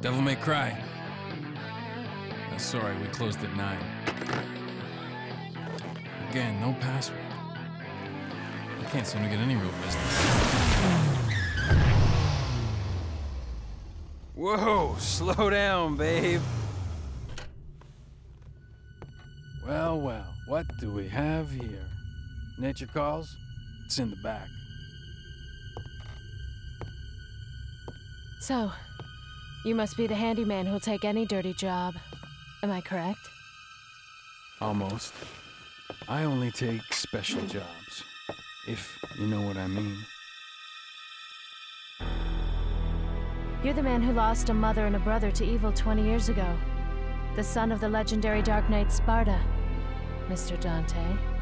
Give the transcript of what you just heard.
Devil May Cry. Sorry, we closed at 9. Again, no password. I can't seem to get any real business. Whoa, slow down, babe. Well, well, what do we have here? Nature calls? It's in the back. So, you must be the handyman who'll take any dirty job. Am I correct? Almost. I only take special jobs, if you know what I mean. You're the man who lost a mother and a brother to evil 20 years ago. The son of the legendary Dark Knight Sparda, Mr. Dante.